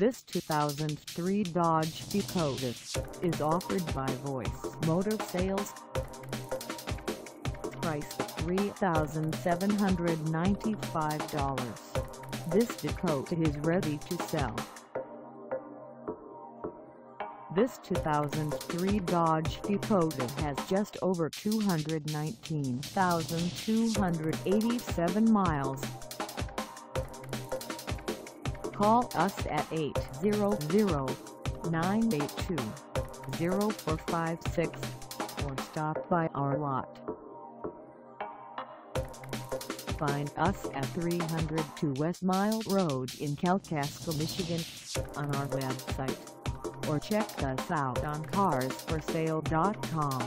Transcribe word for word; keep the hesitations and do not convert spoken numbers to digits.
This two thousand three Dodge Dakota is offered by Voice Motor Sales. Price three thousand seven hundred ninety-five dollars. This Dakota is ready to sell. This two thousand three Dodge Dakota has just over two hundred nineteen thousand two hundred eighty-seven miles. Call us at eight zero zero, nine eight two, zero four five six or stop by our lot. Find us at three hundred two West Mile Road in Kalkaska, Michigan on our website, or check us out on cars for sale dot com.